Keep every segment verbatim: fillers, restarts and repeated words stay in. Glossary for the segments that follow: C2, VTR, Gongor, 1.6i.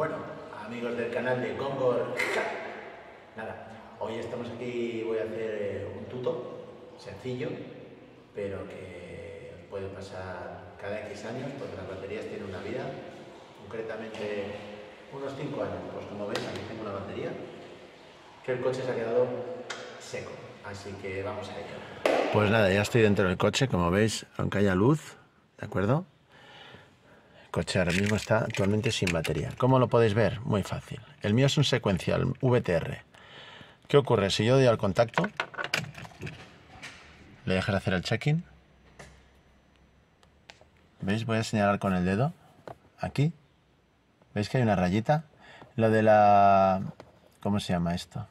Bueno, amigos del canal de Gongor, nada, hoy estamos aquí, voy a hacer un tuto sencillo, pero que os puede pasar cada X años, porque las baterías tienen una vida, concretamente unos cinco años. Pues como veis, aquí tengo una batería, que el coche se ha quedado seco, así que vamos a ello. Pues nada, ya estoy dentro del coche, como veis, aunque haya luz, ¿de acuerdo? El coche ahora mismo está actualmente sin batería. ¿Cómo lo podéis ver? Muy fácil. El mío es un secuencial V T R. ¿Qué ocurre? Si yo doy al contacto, le dejas hacer el check-in. ¿Veis? Voy a señalar con el dedo. Aquí. ¿Veis que hay una rayita? Lo de la... ¿Cómo se llama esto?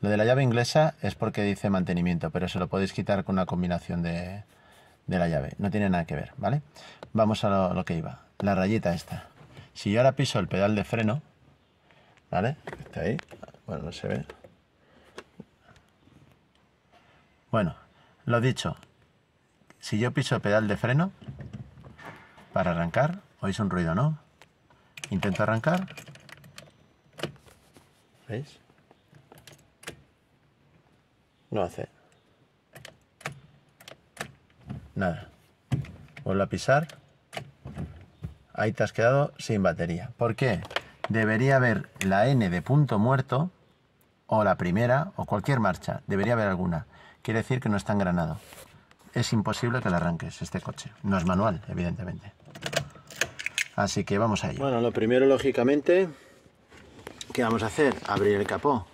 Lo de la llave inglesa es porque dice mantenimiento, pero se lo podéis quitar con una combinación de, de la llave. No tiene nada que ver, ¿vale? Vamos a lo, lo que iba. La rayita esta. Si yo ahora piso el pedal de freno, ¿vale? Está ahí. Bueno, no se ve. Bueno, lo dicho. Si yo piso el pedal de freno para arrancar, oís un ruido, ¿no? Intento arrancar. ¿Veis? No hace nada. Vuelvo a pisar. Ahí te has quedado sin batería. ¿Por qué? Debería haber la N de punto muerto, o la primera, o cualquier marcha. Debería haber alguna. Quiere decir que no está engranado. Es imposible que la arranques este coche. No es manual, evidentemente. Así que vamos a ello. Bueno, lo primero, lógicamente, ¿qué vamos a hacer? Abrir el capó.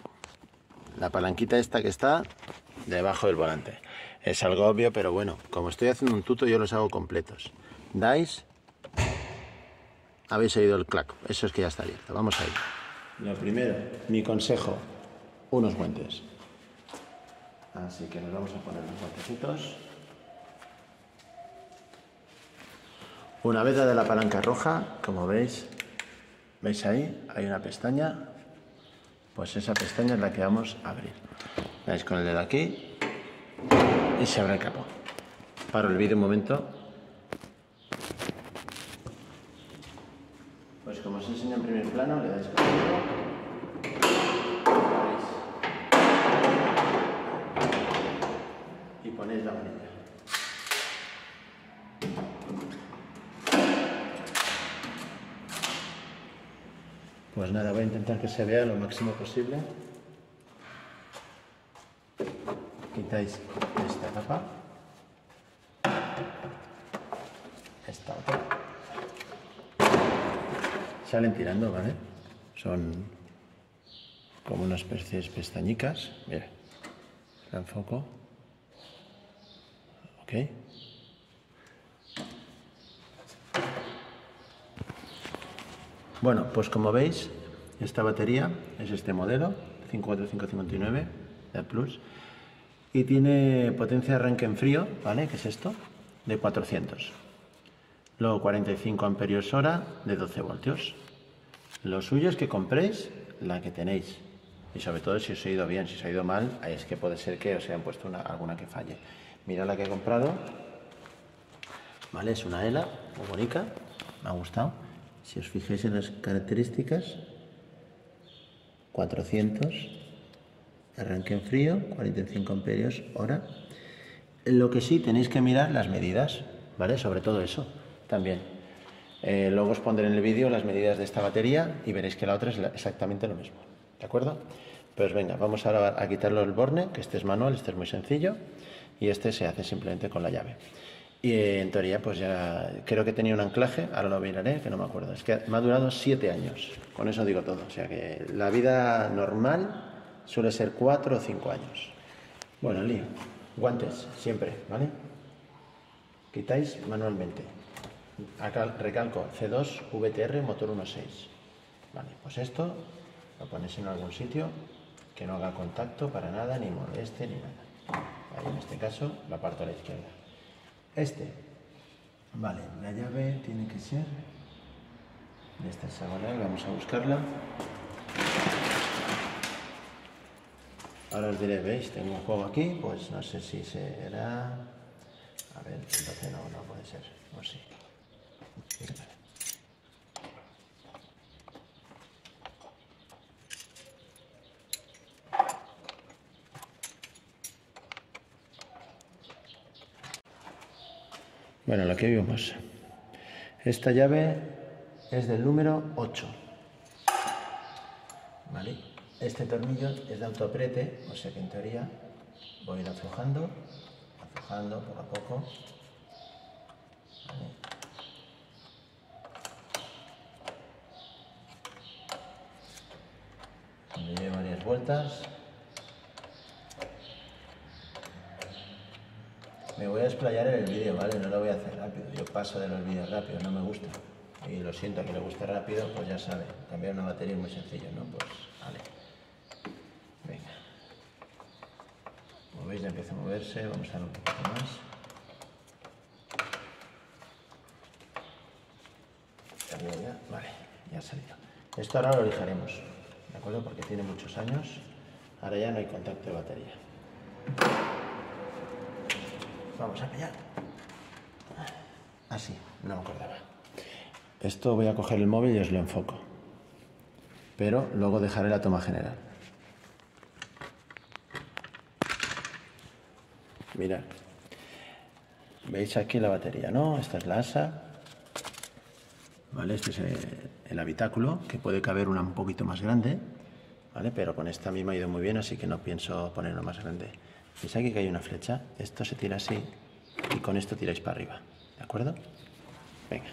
La palanquita esta que está debajo del volante. Es algo obvio, pero bueno, como estoy haciendo un tuto, yo los hago completos. Dais... Habéis oído el clac, eso es que ya está abierto. Vamos a ir. Lo primero, mi consejo, unos guantes. Así que nos vamos a poner los guantecitos. Una vez de la palanca roja, como veis, veis ahí, hay una pestaña. Pues esa pestaña es la que vamos a abrir. Dais con el dedo aquí y se abre el capó. Paro el vídeo un momento. Pues como os enseño en primer plano, le dais con el dedo. Y ponéis la manita. Pues nada, voy a intentar que se vea lo máximo posible. Quitáis esta tapa. Esta otra. Salen tirando, ¿vale? Son como unas pestañicas. Mira, la enfoco. Ok. Bueno, pues como veis, esta batería es este modelo, cinco cuatro cinco cinco nueve de Plus, y tiene potencia de arranque en frío, ¿vale? ¿Qué es esto? De cuatrocientos. Luego cuarenta y cinco amperios hora de doce voltios. Lo suyo es que compréis la que tenéis. Y sobre todo si os ha ido bien, si os ha ido mal, es que puede ser que os hayan puesto una, alguna que falle. Mirad la que he comprado. Vale, es una ELA, muy bonita, me ha gustado. Si os fijáis en las características, cuatrocientos, arranque en frío, cuarenta y cinco amperios hora. Lo que sí tenéis que mirar las medidas, ¿vale? Sobre todo eso. También. Eh, luego os pondré en el vídeo las medidas de esta batería y veréis que la otra es exactamente lo mismo. ¿De acuerdo? Pues venga, vamos ahora a quitarlo el borne, que este es manual, este es muy sencillo, y este se hace simplemente con la llave. Y eh, en teoría, pues ya creo que tenía un anclaje, ahora lo miraré, que no me acuerdo. Es que me ha durado siete años, con eso digo todo. O sea que la vida normal suele ser cuatro o cinco años. Bueno, lío. Guantes, siempre, ¿vale? Quitáis manualmente. Acá recalco, C dos, V T R, motor uno punto seis. Vale, pues esto lo ponéis en algún sitio que no haga contacto para nada, ni moleste, ni nada. Ahí en este caso, la parto a la izquierda. Este, vale, la llave tiene que ser de esta sabanal, vamos a buscarla. Ahora os diré, veis, tengo un juego aquí, pues no sé si será... A ver, entonces no, no puede ser, o sí. Bueno, la que vimos. Esta llave es del número ocho. ¿Vale? Este tornillo es de autoapriete, o sea que en teoría voy a ir aflojando, aflojando poco a poco. ¿Vale? Le doy varias vueltas. Me voy a explayar en el vídeo, ¿vale? No lo voy a hacer rápido. Yo paso de los vídeos rápido, no me gusta. Y lo siento, que le gusta rápido, pues ya sabe. Cambiar una batería es muy sencillo, ¿no? Pues vale. Venga. Como veis ya empieza a moverse, vamos a dar un poquito más. Ya, vale, ya ha salido. Esto ahora lo lijaremos, ¿de acuerdo? Porque tiene muchos años. Ahora ya no hay contacto de batería. Vamos a pillar. Así, no me acordaba. Esto voy a coger el móvil y os lo enfoco. Pero luego dejaré la toma general. Mirad. Veis aquí la batería, ¿no? Esta es la asa. ¿Vale? Este es el, el habitáculo, que puede caber una un poquito más grande. ¿Vale? Pero con esta a mí me ha ido muy bien, así que no pienso ponerlo más grande. Veis aquí que hay una flecha, esto se tira así y con esto tiráis para arriba, ¿de acuerdo? Venga.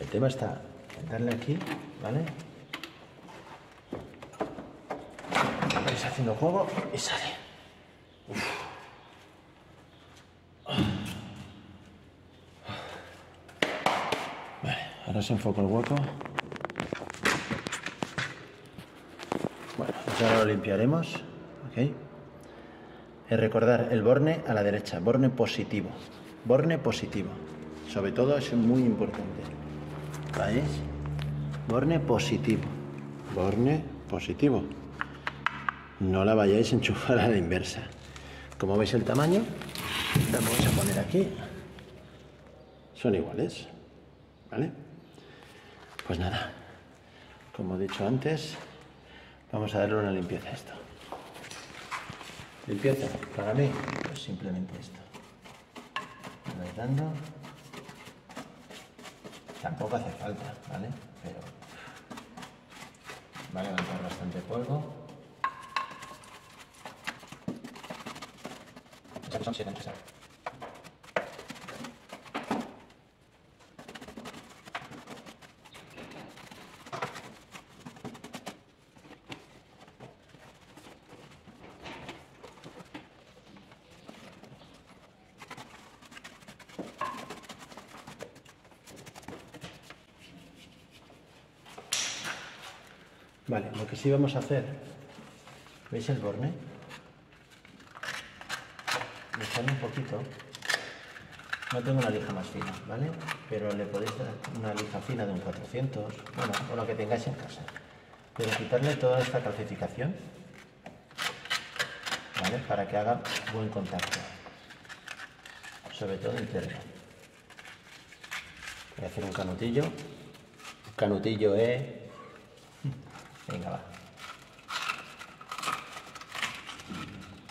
El tema está en darle aquí, ¿vale? Vais haciendo juego y sale. Uf. Vale, ahora os enfoco el hueco. Bueno, pues ahora lo limpiaremos. Okay. Es recordar el borne a la derecha, borne positivo, borne positivo, sobre todo es muy importante, ¿veis? Borne positivo, borne positivo, no la vayáis a enchufar a la inversa. Como veis el tamaño, la vamos a poner aquí, son iguales, ¿vale? Pues nada, como he dicho antes, vamos a darle una limpieza a esto. Limpieza, para mí, pues simplemente esto. Me vais dando. Tampoco hace falta, ¿vale? Pero va a levantar bastante polvo. Vale, lo que sí vamos a hacer, ¿veis el borne? Le sale un poquito, no tengo una lija más fina, ¿vale? Pero le podéis dar una lija fina de un cuatrocientos, bueno, o lo que tengáis en casa. Pero quitarle toda esta calcificación, ¿vale? Para que haga buen contacto, sobre todo interno. Voy a hacer un canutillo, un canutillo, ¿eh? Venga, va.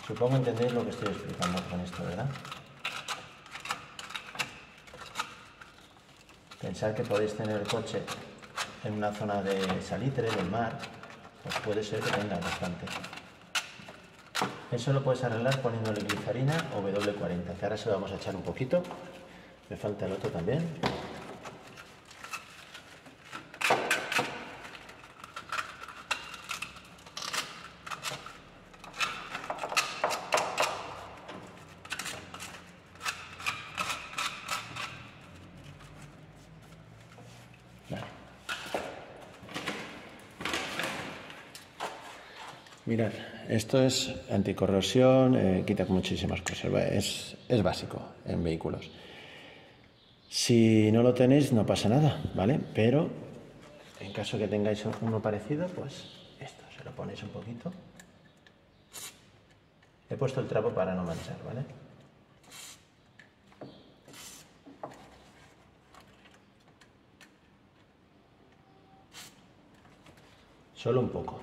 Supongo entendéis lo que estoy explicando con esto, ¿verdad? Pensad que podéis tener el coche en una zona de salitre, del mar, pues puede ser que tenga bastante. Eso lo puedes arreglar poniéndole glicerina o W cuarenta, que ahora se lo vamos a echar un poquito. Me falta el otro también. Mirad, esto es anticorrosión, eh, quita muchísimas cosas, es, es básico en vehículos. Si no lo tenéis no pasa nada, ¿vale? Pero en caso que tengáis uno parecido, pues esto, se lo ponéis un poquito. He puesto el trapo para no manchar, ¿vale? Solo un poco.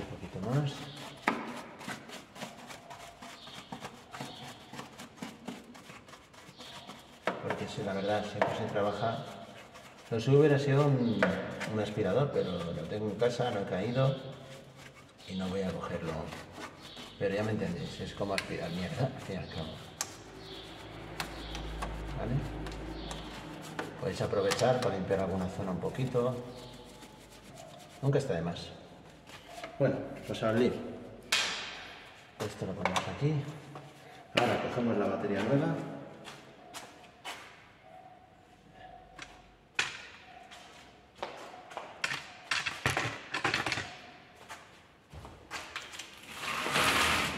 otro poquito más. Porque si la verdad siempre se trabaja. Lo suyo hubiera sido un, un aspirador, pero lo tengo en casa, no he caído y no voy a cogerlo. Pero ya me entendéis, es como aspirar mierda, al fin y al cabo. ¿Vale? Podéis aprovechar para limpiar alguna zona un poquito. Nunca está de más. Bueno, pues a abrir. Esto lo ponemos aquí. Ahora cogemos la batería nueva.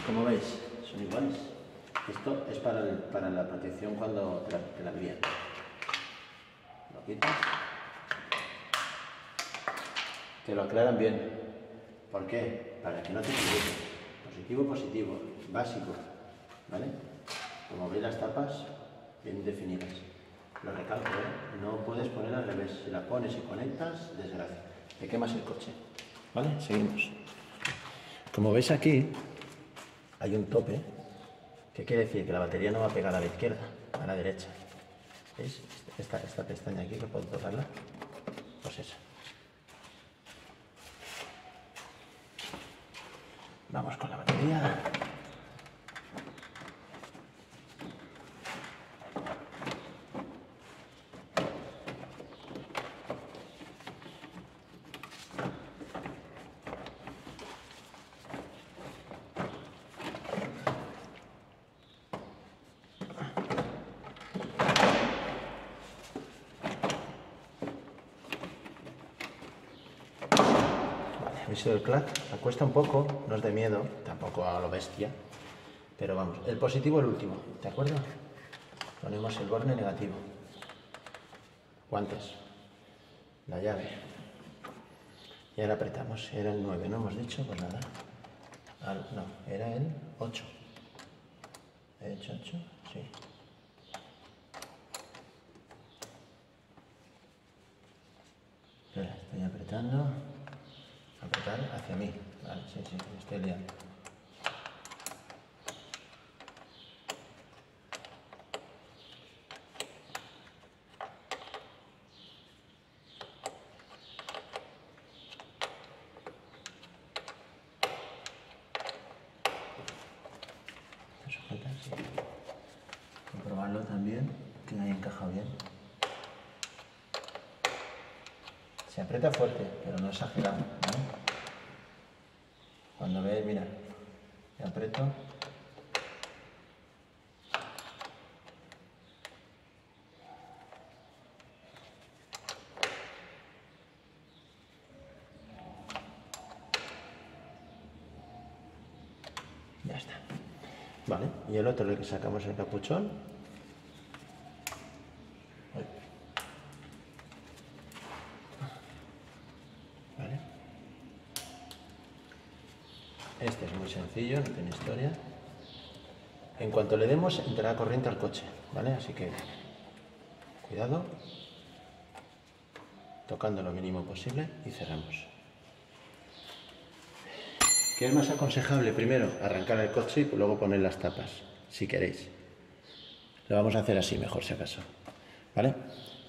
Como veis, son iguales. Esto es para, el, para la protección cuando te la, te la envían. Lo quitas. Te lo aclaran bien. ¿Por qué? Para que no te equivoques. Positivo, positivo. Básico. ¿Vale? Como veis, las tapas bien definidas. Lo recalco, ¿eh? No puedes poner al revés. Si la pones y conectas, desgracia. Te quemas el coche. ¿Vale? Seguimos. Como veis aquí, hay un tope, que quiere decir que la batería no va a pegar a la izquierda, a la derecha. ¿Veis? Esta, esta pestaña aquí, que puedo tocarla, pues esa. Vamos con la batería. El clac, cuesta un poco, no es de miedo, tampoco a lo bestia, pero vamos, el positivo el último, ¿de acuerdo? Ponemos el borne negativo, guantes, la llave, y ahora apretamos, era el nueve, no hemos dicho, pues nada, al, no, era el ocho, he hecho ocho, sí. Espera, estoy apretando. Apretar hacia mí. Vale, sí, sí, me estoy liando. ¿Te sujetas? Sí. Comprobarlo también, que ahí encaja bien. Se aprieta fuerte, pero no exagerado, ¿no? Cuando veáis, mira, le aprieto. Ya está. Vale, y el otro, el que sacamos el capuchón. Este es muy sencillo, no tiene historia. En cuanto le demos, entrará corriente al coche, ¿vale? Así que, cuidado, tocando lo mínimo posible y cerramos. ¿Qué es más aconsejable? Primero, arrancar el coche y luego poner las tapas, si queréis. Lo vamos a hacer así, mejor si acaso, ¿vale?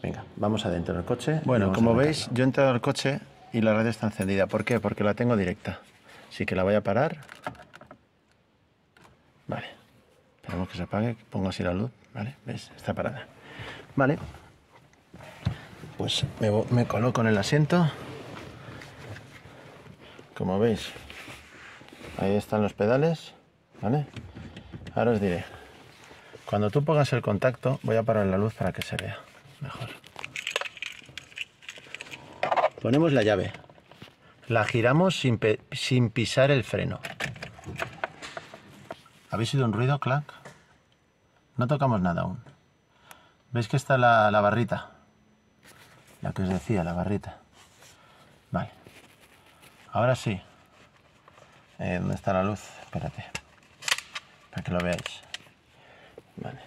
Venga, vamos adentro del coche. Bueno, como veis, yo he entrado al coche y la radio está encendida. ¿Por qué? Porque la tengo directa. Así que la voy a parar. Vale. Esperemos que se apague. Pongo así la luz. Vale. ¿Ves? Está parada. Vale. Pues me, me coloco en el asiento. Como veis, ahí están los pedales. Vale. Ahora os diré. Cuando tú pongas el contacto, voy a parar la luz para que se vea mejor. Ponemos la llave. La giramos sin, sin pisar el freno. ¿Habéis oído un ruido, clac? No tocamos nada aún. ¿Veis que está la, la barrita? La que os decía, la barrita. Vale. Ahora sí. Eh, ¿Dónde está la luz? Espérate. Para que lo veáis. Vale.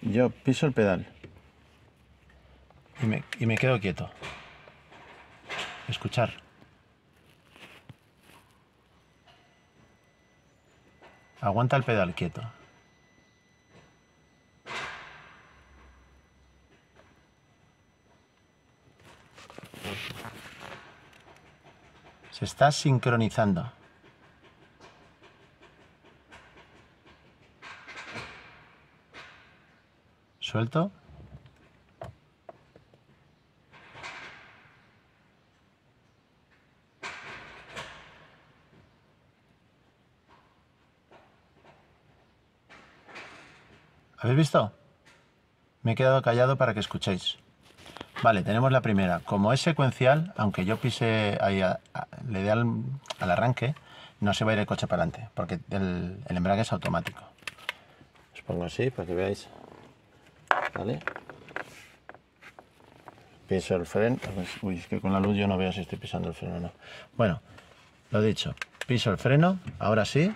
Yo piso el pedal. Y me, y me quedo quieto. Escuchar. Aguanta el pedal quieto. Se está sincronizando. Suelto. ¿Habéis visto? Me he quedado callado para que escuchéis. Vale, tenemos la primera. Como es secuencial, aunque yo pise ahí, a, a, le dé al, al arranque, no se va a ir el coche para adelante, porque el, el embrague es automático. Os pongo así para que veáis. Vale. Piso el freno. Uy, es que con la luz yo no veo si estoy pisando el freno o no. Bueno, lo dicho. Piso el freno, ahora sí,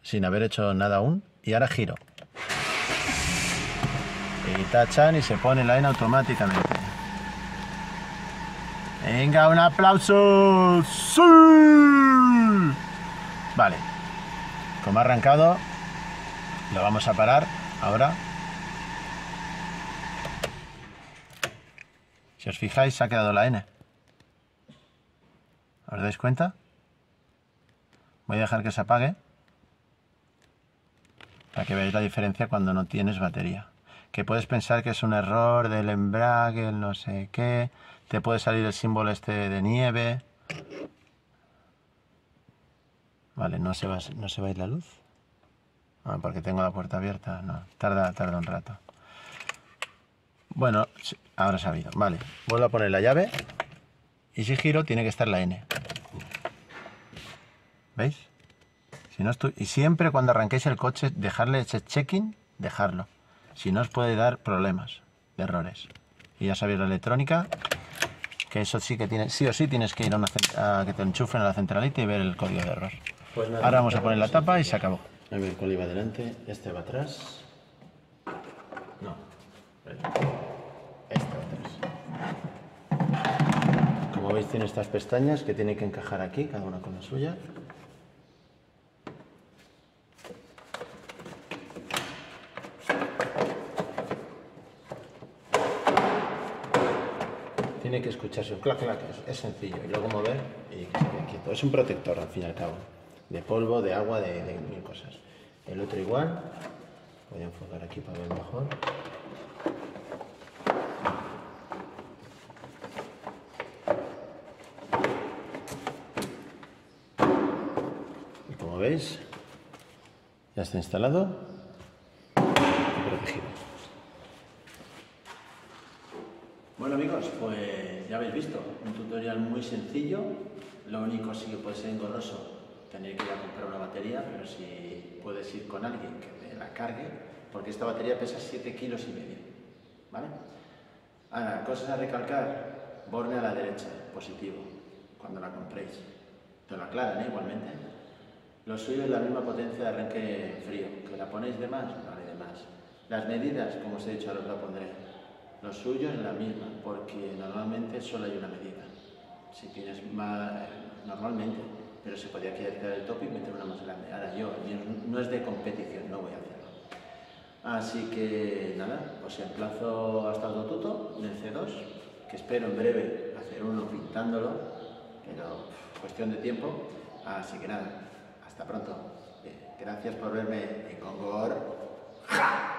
sin haber hecho nada aún, y ahora giro. Y tachan y se pone la en automáticamente. Venga, un aplauso. ¡Sí! Vale. Como ha arrancado, lo vamos a parar ahora. Si os fijáis, se ha quedado la N. ¿Os dais cuenta? Voy a dejar que se apague para que veáis la diferencia cuando no tienes batería. Que puedes pensar que es un error del embrague, el no sé qué, te puede salir el símbolo este de nieve. Vale, ¿no se va, no se va a ir la luz? Ah, porque tengo la puerta abierta, no, tarda, tarda un rato. Bueno, ahora se ha ido. Vale, vuelvo a poner la llave y si giro tiene que estar la N. ¿Veis? Si no estoy... Y siempre cuando arranquéis el coche, dejarle ese check-in, dejarlo. Si no, os puede dar problemas, de errores. Y ya sabéis la electrónica, que eso sí que tiene, sí o sí tienes que ir a, una, a que te enchufen a la centralita y ver el código de error. Pues nada, ahora vamos a poner la tapa y se acabó. A ver, ¿cuál iba adelante? ¿Este va atrás? No. Este va atrás. Como veis, tiene estas pestañas que tiene que encajar aquí, cada una con la suya. Tiene que escucharse un clac, clac, es sencillo, y luego mover y que se quede quieto. Es un protector al fin y al cabo, de polvo, de agua, de, de mil cosas. El otro igual, voy a enfocar aquí para ver mejor. Y como veis, ya está instalado y protegido. Bueno amigos, pues ya habéis visto, un tutorial muy sencillo, lo único sí que puede ser engorroso tener que ir a comprar una batería, pero si puedes ir con alguien que me la cargue, porque esta batería pesa siete kilos y medio, ¿vale? Ahora, cosas a recalcar, borne a la derecha, positivo, cuando la compréis, te lo aclaran, ¿eh? Igualmente. Lo suyo es la misma potencia de arranque frío, que la ponéis de más, vale, de más. Las medidas, como os he dicho, ahora os la pondré. Lo suyo es la misma, porque normalmente solo hay una medida. Si tienes más, normalmente, pero se podría quitar el tope y meter una más grande. Ahora yo, no es de competición, no voy a hacerlo. Así que nada, os emplazo hasta otro tuto del C dos, que espero en breve hacer uno pintándolo, pero cuestión de tiempo. Así que nada, hasta pronto. Gracias por verme en Gongor. ¡Ja!